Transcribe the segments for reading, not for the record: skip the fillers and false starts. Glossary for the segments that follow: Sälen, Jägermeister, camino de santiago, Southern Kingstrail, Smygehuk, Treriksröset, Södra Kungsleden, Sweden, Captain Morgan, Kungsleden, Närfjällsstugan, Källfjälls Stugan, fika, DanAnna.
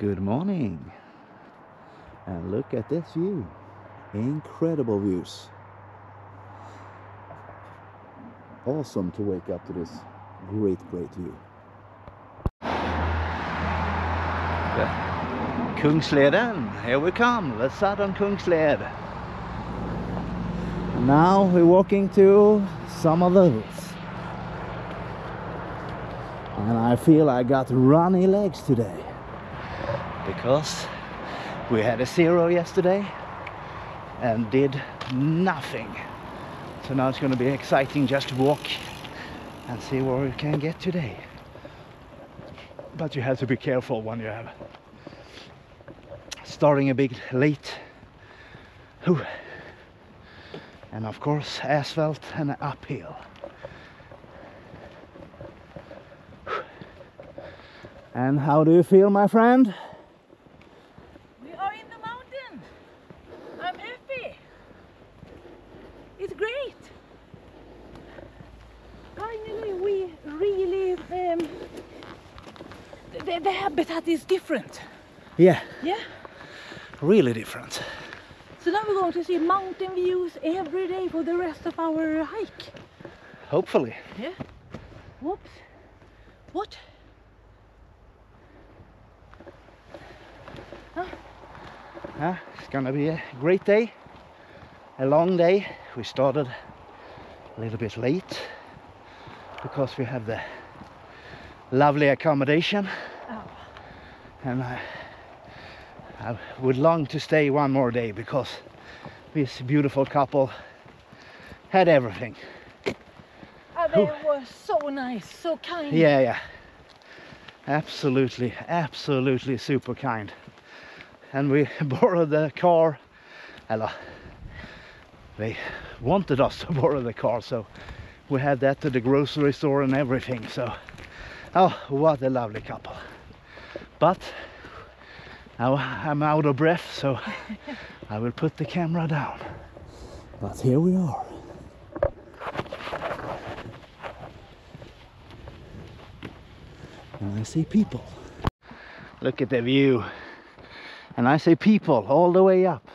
Good morning, and look at this view. Incredible views. Awesome to wake up to this great view. Kungsleden, here we come, the southern Kungsled. Now we're walking to some of the hills, and I feel I got runny legs today, because we had a zero yesterday and did nothing. So now it's going to be exciting just to walk and see where we can get today. But you have to be careful when you have starting a bit late. Ooh. And of course asphalt and uphill. Ooh. And how do you feel, my friend? The habitat is different. Yeah. Yeah. Really different. So now we're going to see mountain views every day for the rest of our hike. Hopefully. Yeah. Whoops. What? Huh? Yeah, it's gonna be a great day. A long day. We started a little bit late because we have the lovely accommodation. And I would long to stay one more day, because this beautiful couple had everything. They were so nice, so kind. Yeah, yeah. Absolutely, absolutely super kind. And we borrowed the car. Hello. They wanted us to borrow the car, so we had that to the grocery store and everything. So, oh, what a lovely couple. But now I'm out of breath, so I will put the camera down. But here we are. And I see people. Look at the view. And I see people all the way up.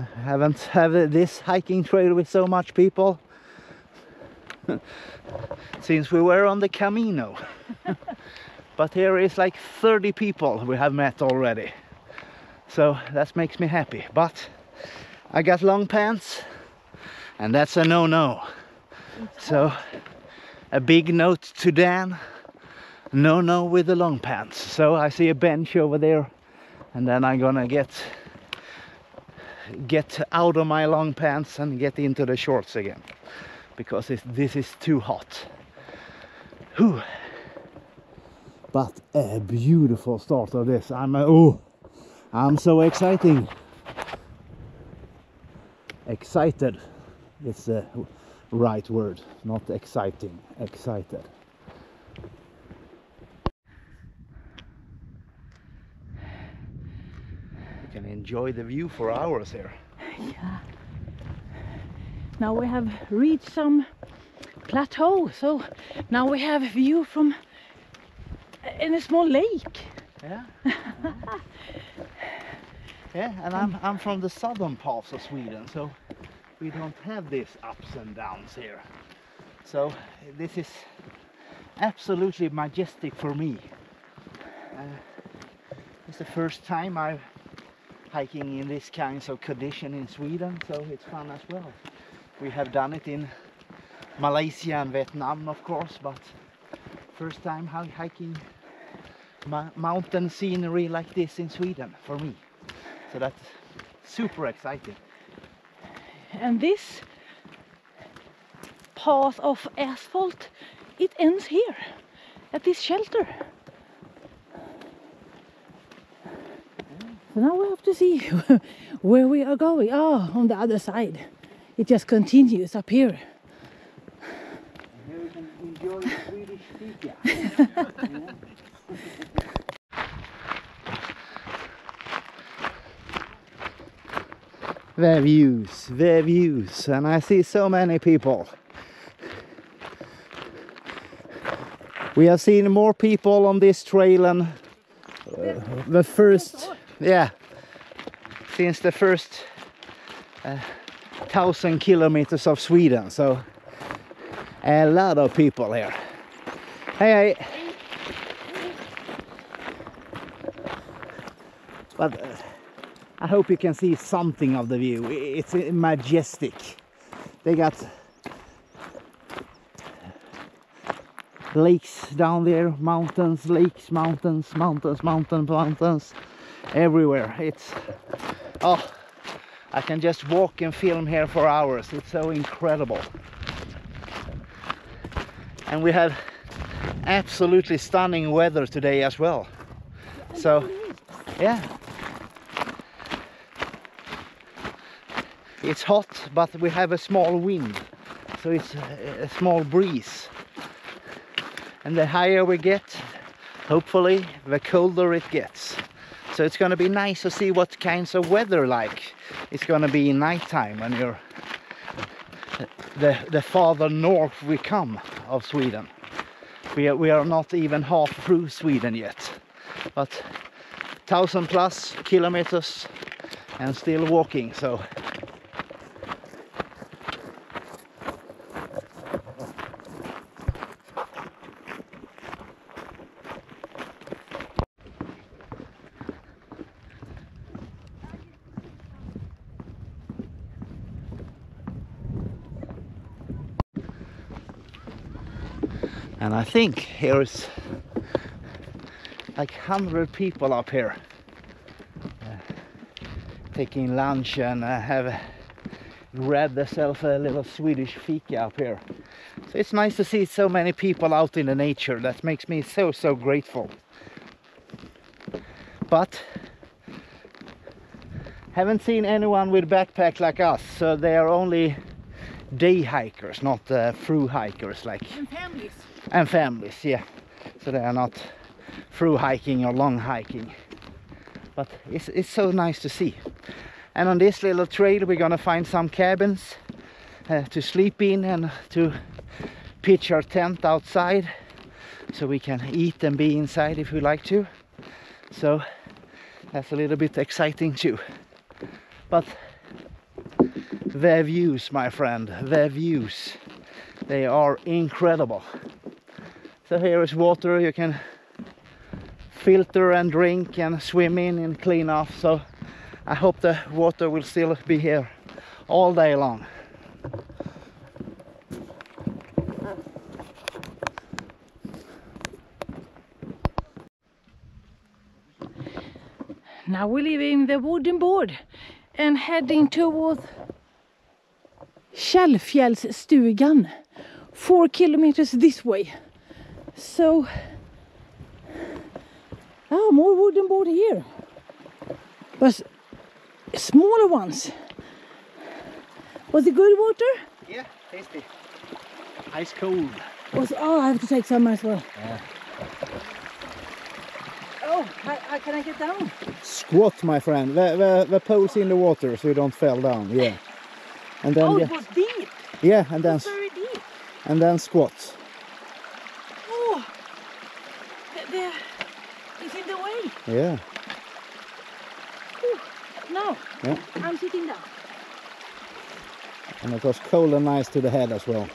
I haven't had this hiking trail with so much people since we were on the Camino. But here is like 30 people we have met already. So that makes me happy. But I got long pants, and that's a no-no. So a big note to Dan, no-no with the long pants. So I see a bench over there, and then I'm gonna get out of my long pants and get into the shorts again, because this is too hot. Whew. But a beautiful start of this. I'm so excited. It's the right word, not exciting, excited. You can enjoy the view for hours here. Yeah. Now we have reached some plateau, so now we have a view from in a small lake. Yeah. Yeah, and I'm from the southern parts of Sweden, so we don't have these ups and downs here. So this is absolutely majestic for me. It's the first time I'm hiking in this kind of condition in Sweden, so it's fun as well. We have done it in Malaysia and Vietnam, of course, but first time hiking mountain scenery like this in Sweden for me. So that's super exciting. And this path of asphalt, it ends here at this shelter. So now we have to see where we are going. Oh, on the other side. It just continues up here. Enjoy Swedish fika. The views, and I see so many people. We have seen more people on this trail than the first, yeah, since the first 1,000 kilometers of Sweden, so a lot of people here. Hey, hey. But I hope you can see something of the view. It's majestic. They got lakes down there, mountains, lakes, mountains, mountains, mountains, mountains, everywhere. It's, oh, I can just walk and film here for hours. It's so incredible. And we have absolutely stunning weather today as well. So, yeah. It's hot, but we have a small wind, so it's a small breeze. And the higher we get, hopefully, the colder it gets. So it's going to be nice to see what kinds of weather like it's going to be in nighttime when you're the farther north we come of Sweden. We are not even half through Sweden yet, but 1,000+ kilometers and still walking. So. And I think here is like 100 people up here taking lunch and have grabbed themselves a little Swedish fika up here. So it's nice to see so many people out in the nature. That makes me so, so grateful. But haven't seen anyone with backpack like us, so they are only day hikers, not through hikers like. And families. And families, yeah. So they are not through hiking or long hiking. But it's so nice to see. And on this little trail we're gonna find some cabins to sleep in and to pitch our tent outside. So we can eat and be inside if we like to. So that's a little bit exciting too. But their views, my friend, their views. They are incredible. So here is water you can filter and drink and swim in and clean off. So I hope the water will still be here all day long. Now we're leaving the wooden board and heading towards Källfjälls Stugan, 4 kilometers this way. So, oh, more wooden board here, but smaller ones. Was it good water? Yeah, tasty. Ice cold. Was, oh, I have to take some as well. Yeah. Oh, I, can I get down? Squat, my friend. The pose in the water so you don't fall down. Yeah. And then, oh, it was deep. Yeah, and then very deep. And then squats. Oh, it's in the way. Yeah. Ooh, no, yeah. I'm sitting down. And it was cold and nice to the head as well.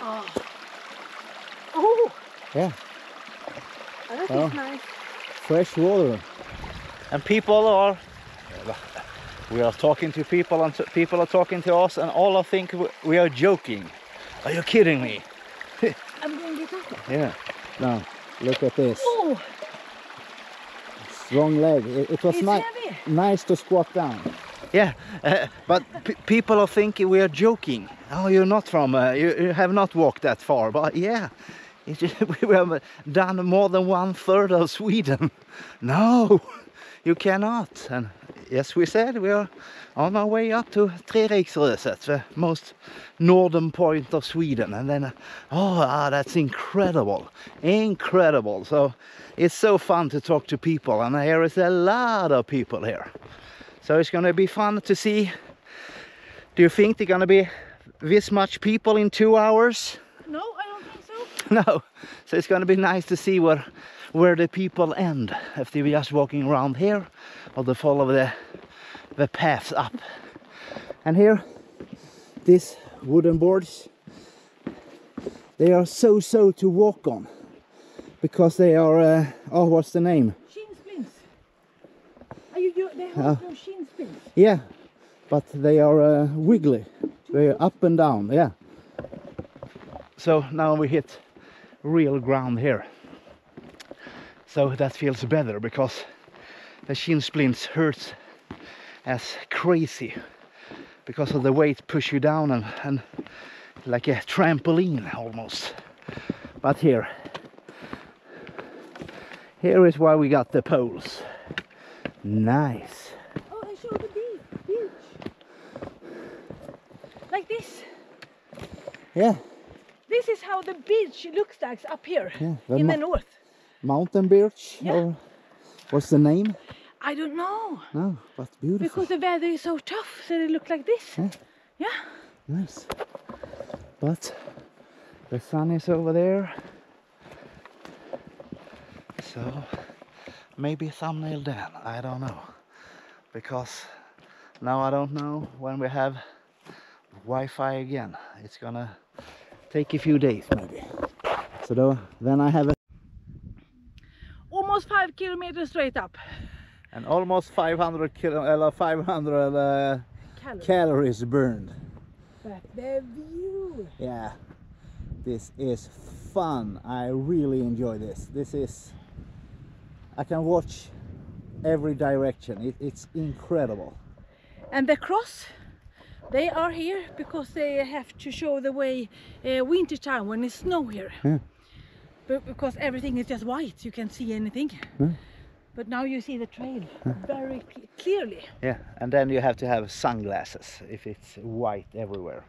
Oh. Oh. Yeah. Oh, that is nice. Fresh water. And people are. We are talking to people and people are talking to us, and all I think we are joking. Are you kidding me? I'm going to get up. Yeah. Now, look at this. Oh. Strong leg. It was nice to squat down. Yeah, but people are thinking we are joking. Oh, you're not from, you have not walked that far. But yeah, we have done more than 1/3 of Sweden. No, you cannot. And yes, we said we are on our way up to Treriksröset, the most northern point of Sweden. And then, that's incredible, incredible. So it's so fun to talk to people, and here is a lot of people here. So it's going to be fun to see. Do you think they're going to be this much people in 2 hours? No, I don't think so. No, so it's gonna be nice to see where the people end. If they were just walking around here, or they follow the paths up. And here, these wooden boards, they are so to walk on, because they are oh, what's the name? Shin splints. They have no shin splints. Yeah, but they are wiggly. They are up and down. Yeah. So now we hit real ground here. So that feels better, because the shin splints hurts as crazy because of the weight push you down and like a trampoline almost. But here is why we got the poles. Nice. Oh, I saw the beach. Like this. Yeah. This is how the beach looks like up here, yeah, in the north. Mountain birch, yeah. Or what's the name? I don't know. No, but beautiful. Because the weather is so tough, so they look like this. Yeah. Yeah. Nice. But the sun is over there. So maybe thumbnail then, I don't know. Because now I don't know when we have Wi-Fi again. It's gonna take a few days maybe. So then I have a almost 5 kilometers straight up and almost 500 calories burned. But the view, yeah, this is fun. I really enjoy this. This is, I can watch every direction. It's incredible. And the cross, they are here because they have to show the way winter time when it's snow here. Yeah. But because everything is just white, you can't see anything. Yeah. But now you see the trail, yeah, very clearly. Yeah, and then you have to have sunglasses if it's white everywhere,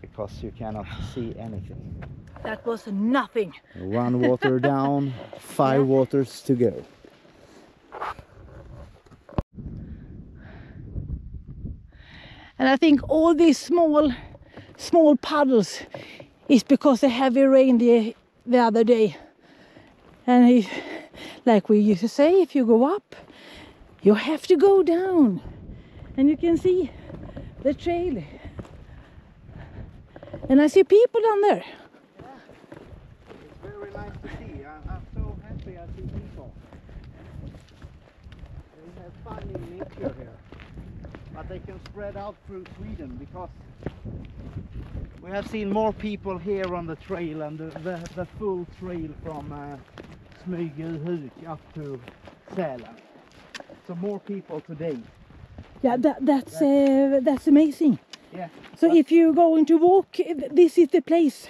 because you cannot see anything. That was nothing. One water down, 5 waters to go. And I think all these small puddles is because the heavy rain the other day. And if, like we used to say, if you go up, you have to go down. And you can see the trail. And I see people down there. Yeah. It's very nice to see. I'm so happy I see people. They have fun in nature here. But they can spread out through Sweden, because we have seen more people here on the trail, and the full trail from Smygehuk up to Sälen. So more people today. Yeah, that's amazing. Yeah. So if you're going to walk, this is the place.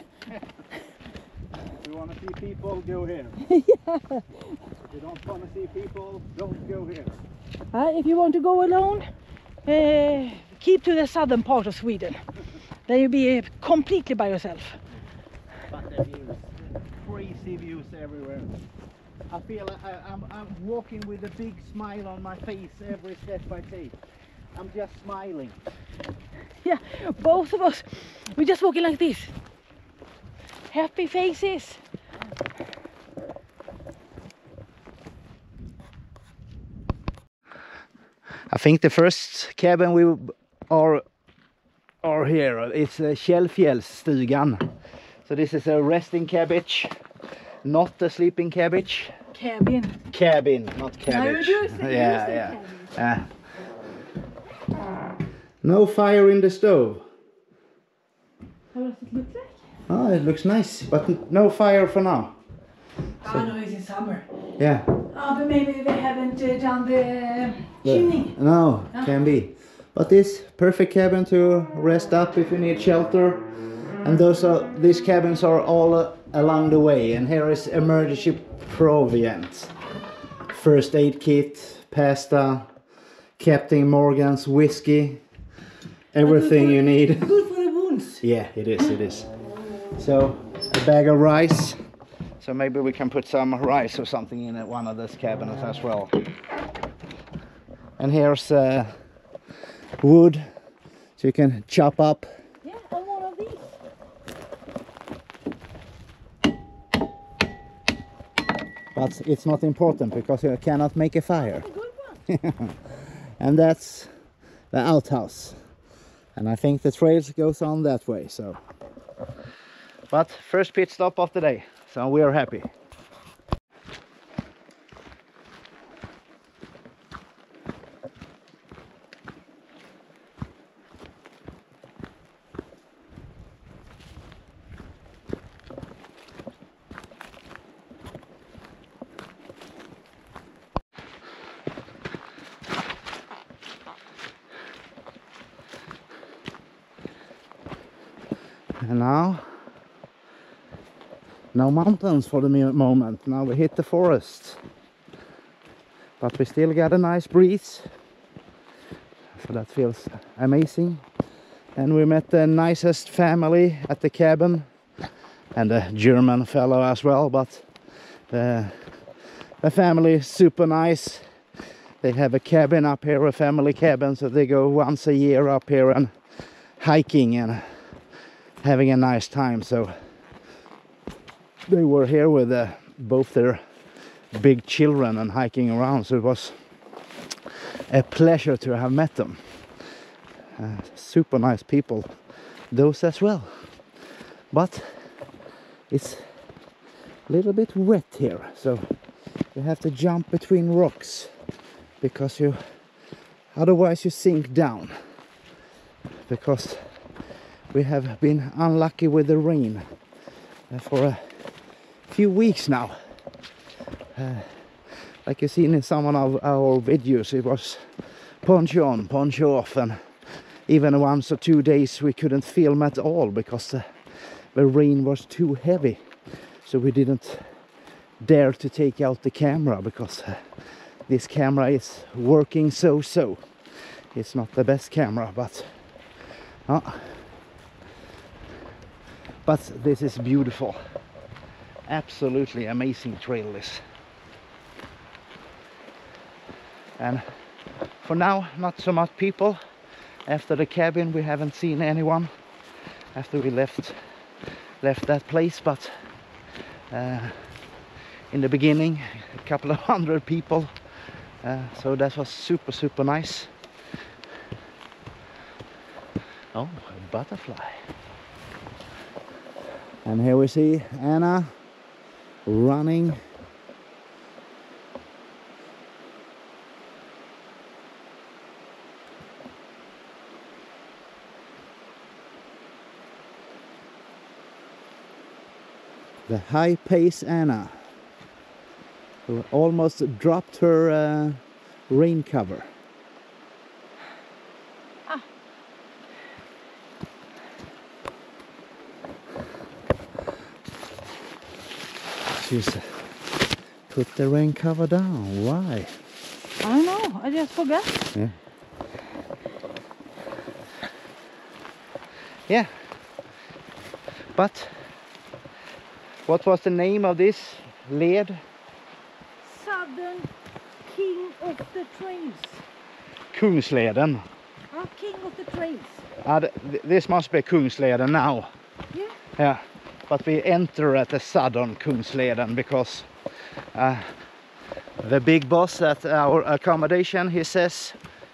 You want to see people, go here. Yeah. If you don't want to see people, don't go here. If you want to go alone, keep to the southern part of Sweden. Then you'll be completely by yourself. But the views, crazy views everywhere. I feel like I'm walking with a big smile on my face every step I take. I'm just smiling. Yeah, both of us, we're just walking like this. Happy faces. I think the first cabin we are here, it's Källfjälls Stugan. So this is a resting cabbage, not a sleeping cabbage. Cabin, not cabbage. No, yeah. No fire in the stove. How does it look like? Oh, it looks nice, but no fire for now. So, oh no, it's in summer. Yeah. Oh, but maybe they haven't done the chimney. No, can be. But this perfect cabin to rest up if you need shelter. And these cabins are all along the way. And here is emergency proviant. First aid kit, pasta, Captain Morgan's whiskey, everything you need. Good for the wounds. Yeah, it is. So a bag of rice. So maybe we can put some rice or something in one of those cabinets as well. And here's wood, so you can chop up. Yeah, on one of these. but it's not important because you cannot make a fire. And that's the outhouse, and I think the trail goes on that way. So, but first pit stop of the day, so we are happy. And now, no mountains for the moment. Now we hit the forest, but we still got a nice breeze, so that feels amazing. And we met the nicest family at the cabin, and a German fellow as well, but the family is super nice. They have a cabin up here, a family cabin, so they go once a year up here and hiking and having a nice time. So they were here with both their big children and hiking around, so it was a pleasure to have met them. Super nice people, those as well. But it's a little bit wet here, so you have to jump between rocks because you otherwise you sink down, because we have been unlucky with the rain for a few weeks now. Like you've seen in some of our videos, it was poncho on, poncho off, and even once or 2 days we couldn't film at all because the rain was too heavy. So we didn't dare to take out the camera because this camera is working so-so. It's not the best camera, but... But this is beautiful, absolutely amazing trail this. And for now, not so much people. After the cabin we haven't seen anyone after we left that place, but in the beginning a couple of hundred people, so that was super nice. Oh, a butterfly. And here we see Anna running. The high pace Anna, who almost dropped her rain cover. Just put the rain cover down. Why? I don't know. I just forgot. Yeah. Yeah. But what was the name of this led? Southern King of the Trails. Kungsleden. Oh, King of the Trails. This must be Kungsleden now. Yeah. Yeah. But we enter at the southern Kungsleden because the big boss at our accommodation, he says,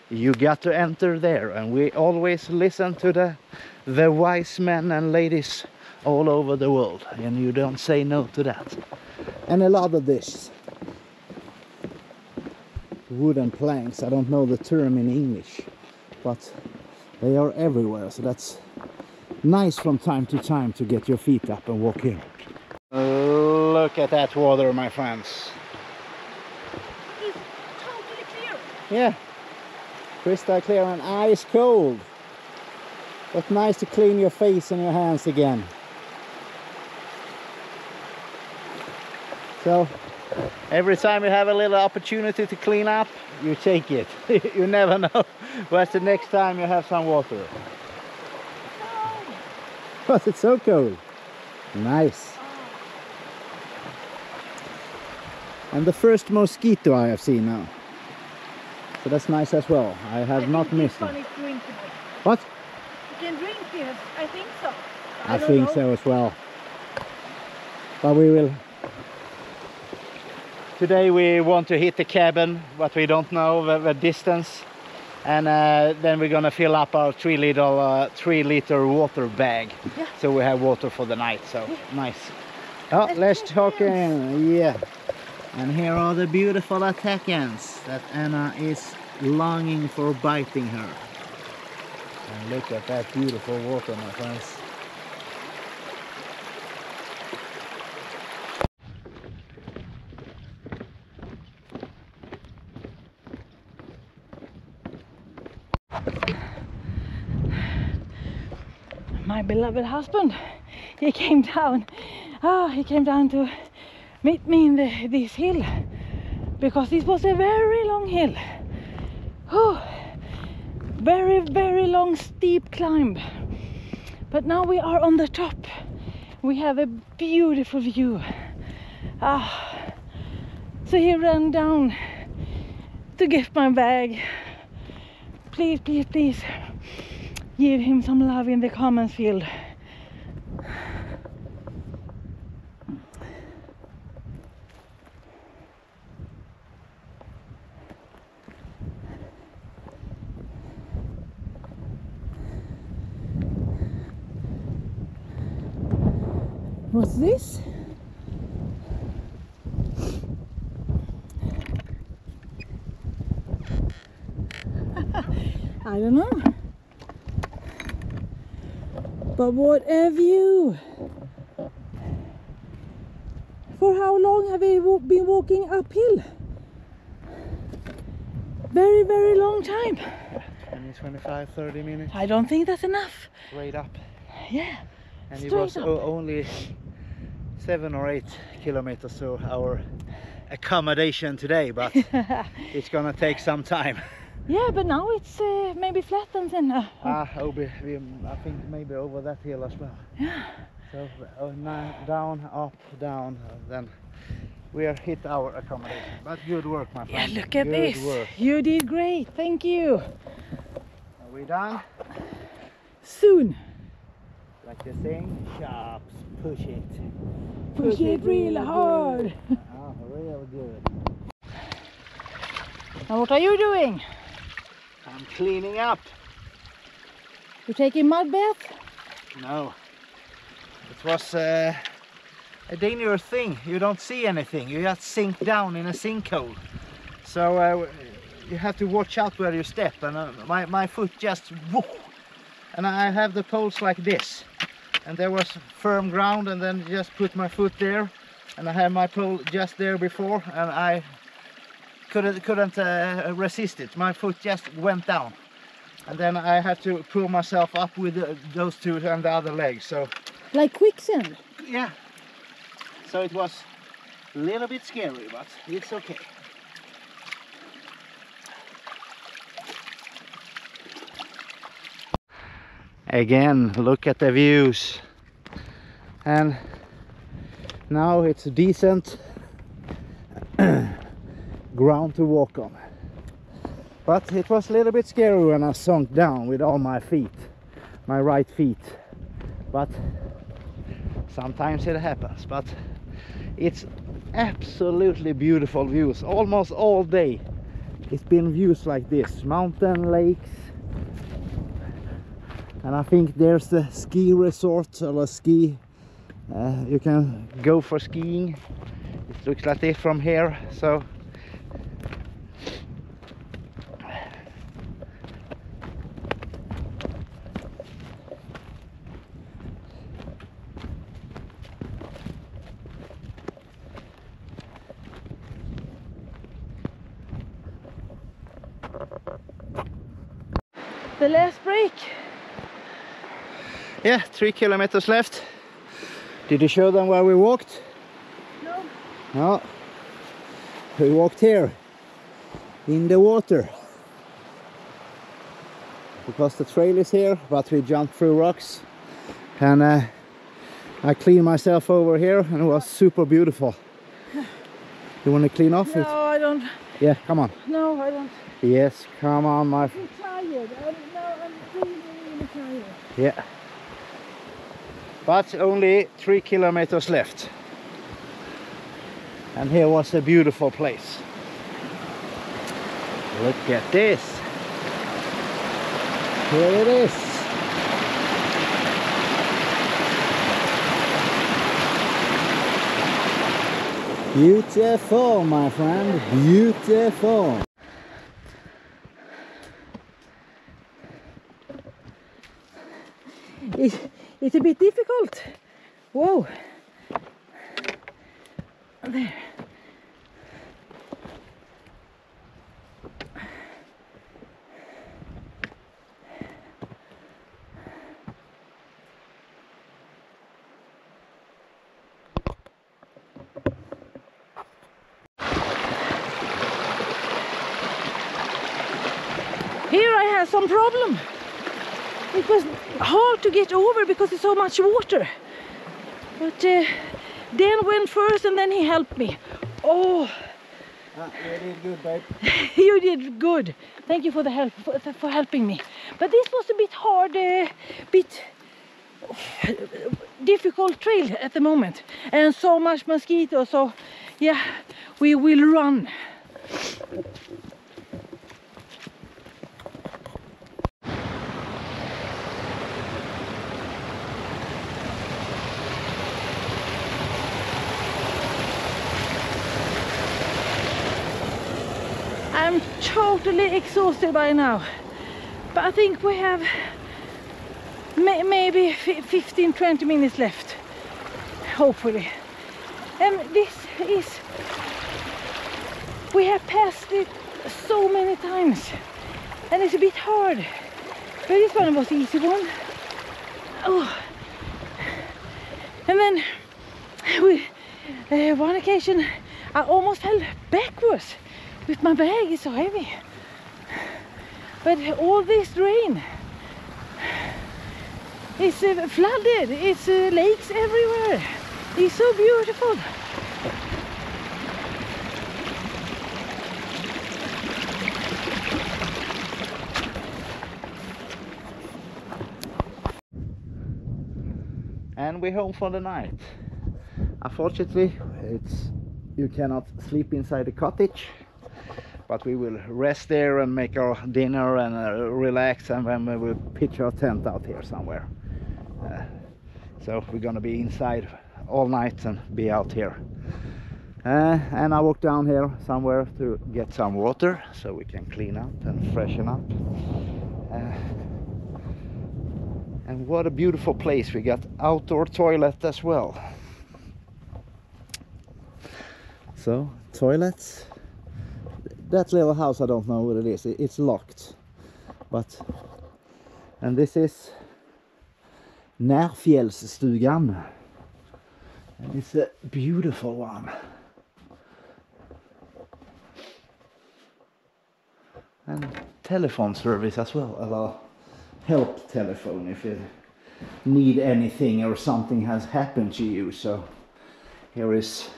you got to enter there. And we always listen to the wise men and ladies all over the world. And you don't say no to that. And a lot of this wooden planks, I don't know the term in English, but they are everywhere. So that's nice from time to get your feet up and walk here. Look at that water, my friends. It's totally clear. Yeah, crystal clear and ice cold. But nice to clean your face and your hands again. So, every time you have a little opportunity to clean up, you take it. You never know where's the next time you have some water. Because it's so cold. Nice. And the first mosquito I have seen now. So that's nice as well. I have not missed it. What? You can drink here, I think so. I think so as well. But we will Today we want to hit the cabin, but we don't know the distance. And then we're gonna fill up our 3-liter water bag, yeah. So we have water for the night. So yeah. Nice. Oh, let's talk in. Yeah. And here are the beautiful attackans that Anna is longing for biting her. And look at that beautiful water, my friends. My beloved husband, he came down. Ah, he came down to meet me in this hill, because this was a very long hill. Whew. Very, very long, steep climb. But now we are on the top. We have a beautiful view. Ah, so he ran down to get my bag. Please, please, please. Give him some love in the comments field. What's this? I don't know. But what a view! For how long have we been walking uphill? Very, very long time. 20, 25, 30 minutes. I don't think that's enough. Straight up. Yeah. And straight it was up. Only 7 or 8 kilometers to our accommodation today, but it's gonna take some time. Yeah, but now it's maybe flattens and... I think maybe over that hill as well. Yeah. So down, up, down, then we have hit our accommodation. But good work, my friend. Yeah, look at this. Work. You did great. Thank you. Are we done? Soon. Like the saying, sharps, push it. Push it real hard. Real good. Now what are you doing? I'm cleaning up. You taking mud bath? No. It was a dangerous thing. You don't see anything. You just sink down in a sinkhole. So you have to watch out where you step. And my foot just whoop. And I have the poles like this. And there was firm ground, and then just put my foot there. And I had my pole just there before, and I couldn't resist it. My foot just went down, and then I had to pull myself up with those two and the other leg. So like quicksand. Yeah. So it was a little bit scary, but it's okay. Again, look at the views. And now it's decent ground to walk on. But it was a little bit scary when I sunk down with all my feet, my right feet. But sometimes it happens. But it's absolutely beautiful views. Almost all day it's been views like this. Mountain, lakes. And I think there's the ski resort or a ski. You can go for skiing. It looks like this from here. So the last break. Yeah, 3 kilometers left. Did you show them where we walked? No. No. We walked here, in the water. Because the trail is here, but we jumped through rocks. And I cleaned myself over here, and it was super beautiful. You want to clean off it? No, I don't. Yeah, come on. No, I don't. Yes, come on, my... I'm tired. I'm really, really tired. Yeah. But only 3 kilometers left. And here was a beautiful place. Look at this. Here it is. Beautiful, my friend. Beautiful. It's a bit difficult. Whoa. There. Here I have some problem. It was hard to get over because it's so much water. But Dan went first and then he helped me. Oh! You did good, babe. You did good. Thank you for the help, for helping me. But this was a bit hard, bit difficult trail at the moment. And so much mosquito, so yeah, we will run. I'm totally exhausted by now, but I think we have maybe 15-20 minutes left, hopefully. And this is, we have passed it so many times, and it's a bit hard, but this one was the easy one. Oh. And then, one occasion, I almost fell backwards. With my bag, it's so heavy. But all this rain, it's flooded, it's lakes everywhere. It's so beautiful. And we're home for the night. Unfortunately, you cannot sleep inside the cottage. But we will rest there and make our dinner and relax, and then we will pitch our tent out here somewhere. So we're gonna be inside all night and be out here. And I walked down here somewhere to get some water so we can clean up and freshen up. And what a beautiful place. We got outdoor toilet as well. So, toilets. That little house, I don't know what it is, it's locked. But, and this is Närfjällsstugan Stugan. And it's a beautiful one. And telephone service as well, a lot of help telephone if you need anything or something has happened to you. So here is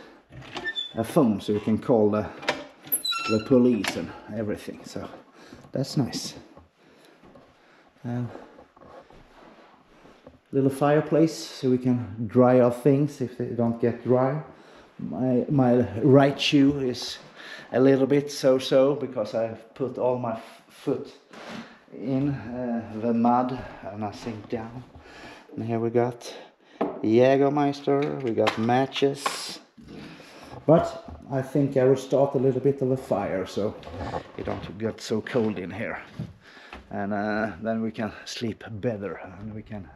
a phone so you can call the police and everything, so that's nice. Little fireplace so we can dry our things if they don't get dry. My right shoe is a little bit so-so because I've put all my foot in the mud and I sink down. And here we got Jägermeister, we got matches. But I think I will start a little bit of a fire so it don't get so cold in here. And then we can sleep better and we can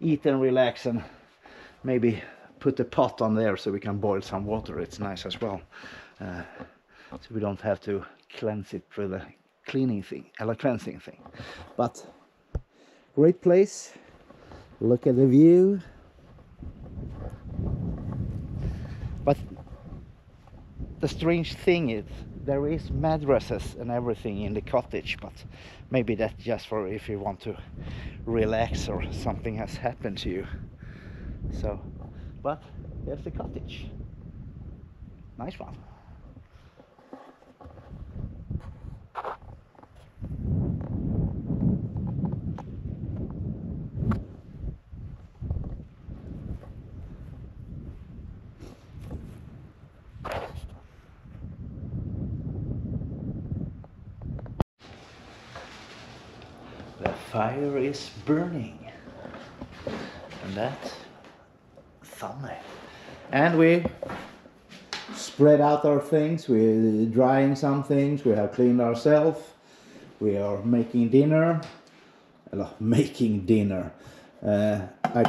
eat and relax and maybe put the pot on there so we can boil some water. It's nice as well. So we don't have to cleanse it through the cleansing thing. But great place. Look at the view. But the strange thing is, there is mattresses and everything in the cottage, but maybe that's just for if you want to relax or something has happened to you. So, but here's the cottage. Nice one. fire is burning. And that's funny. And we spread out our things, we're drying some things, we have cleaned ourselves, we are making dinner. I'm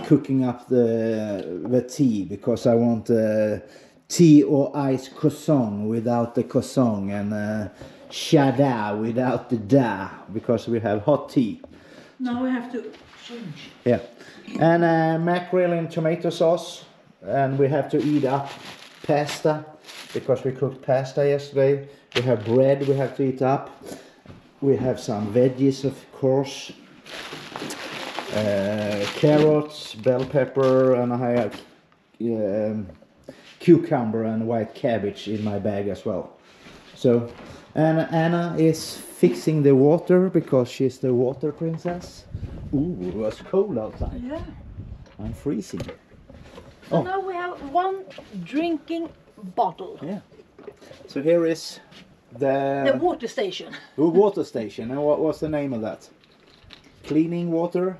cooking up the tea because I want tea or ice croissant without the croissant and chada without the da, because we have hot tea. Now we have to change. Yeah, and mackerel and tomato sauce, and we have to eat up pasta because we cooked pasta yesterday. We have bread, we have to eat up. We have some veggies, of course. Carrots, bell pepper, and I have cucumber and white cabbage in my bag as well. So, and Anna is fixing the water because she's the water princess. Ooh, it was cold outside. Yeah, I'm freezing. So now we have one drinking bottle. Yeah. So here is the water station. The water station. And what was the name of that? Cleaning water.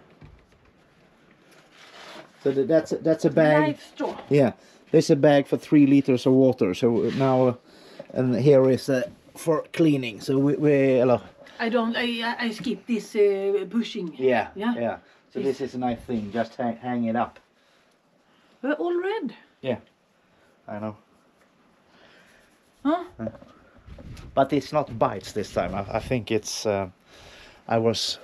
So that's a bag. Life store. Yeah, there's a bag for 3 liters of water. So now, and here is for cleaning. So we I skip this bushing. Yeah, yeah, yeah. So this is a nice thing. Just hang it up. We're all red. Yeah, I know. Huh? But it's not bites this time. I think it's. I was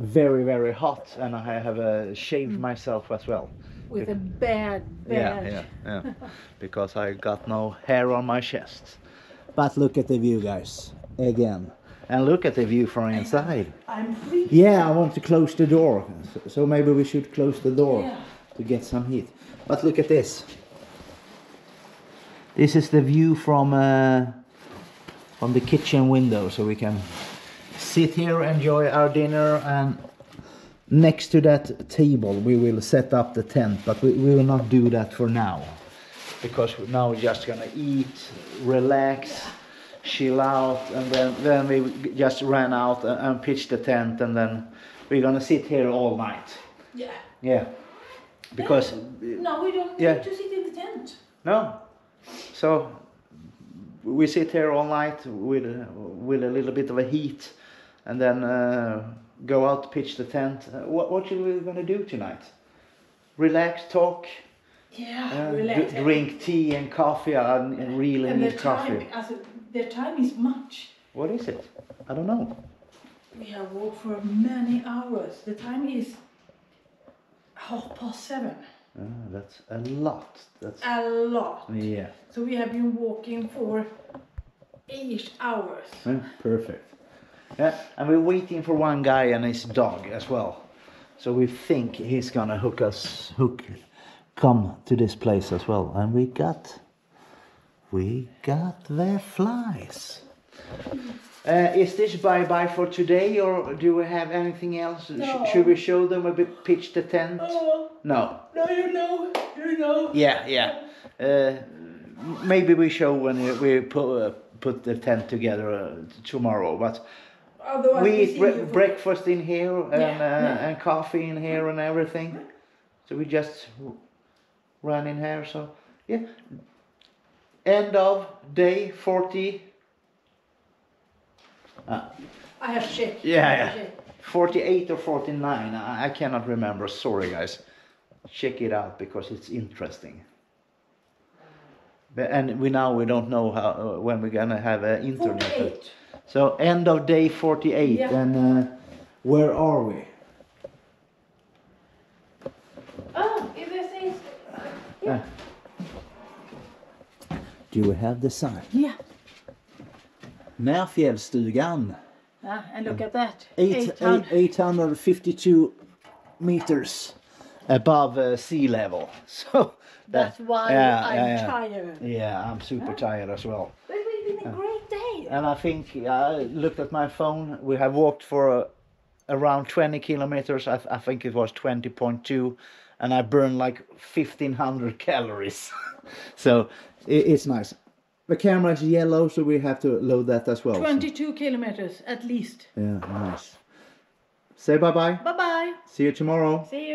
very, very hot, and I have shaved myself as well with a bad yeah. Because I got no hair on my chest. But look at the view, guys, again, and look at the view from inside. I'm free. Yeah, I want to close the door, so maybe we should close the door to get some heat. But look at this. This is the view from the kitchen window, so we can sit here, enjoy our dinner, and next to that table we will set up the tent, but we will not do that for now, because now we're just gonna eat, relax, chill out, and then we just ran out and pitched the tent, and then we're gonna sit here all night. Yeah. Yeah. Because... No, we don't need to sit in the tent. No. So we sit here all night with a little bit of a heat, and then go out, pitch the tent. What are we going to do tonight? Relax, talk. Yeah, relax. Drink tea and coffee. I really need coffee. The time is much. What is it? I don't know. We have walked for many hours. The time is 7:30. That's a lot. That's a lot. Yeah. So we have been walking for 8 hours. Yeah, perfect. Yeah, and we're waiting for one guy and his dog as well. So we think he's gonna come to this place as well. And we got their flies. Is this bye-bye for today, or do we have anything else? No. Should we show them a bit, pitch the tent? Oh. No. No, you know. Yeah, yeah. Maybe we show when we put the tent together tomorrow, but otherwise we eat breakfast in here, and and coffee in here and everything. So we just run in here, so yeah. End of day 40. I have shit. Yeah, yeah. 48 or 49, I cannot remember, sorry guys. Check it out because it's interesting. And we don't know how, when we're gonna have internet. 48. So end of day 48, yeah. And where are we? Oh, if it says... Yeah. Do we have the sign? Yeah. Närfjällsstugan Stugan. Ah, and look at that. 852 meters above sea level. So that's why I'm tired. Yeah, I'm super tired as well. But it's been a great day. And I think I looked at my phone. We have walked for around 20 kilometers. I think it was 20.2, and I burned like 1,500 calories. So it's nice. The camera is yellow, so we have to load that as well. 22 kilometers at least. Yeah, nice. Say bye-bye. Bye-bye. See you tomorrow. See you.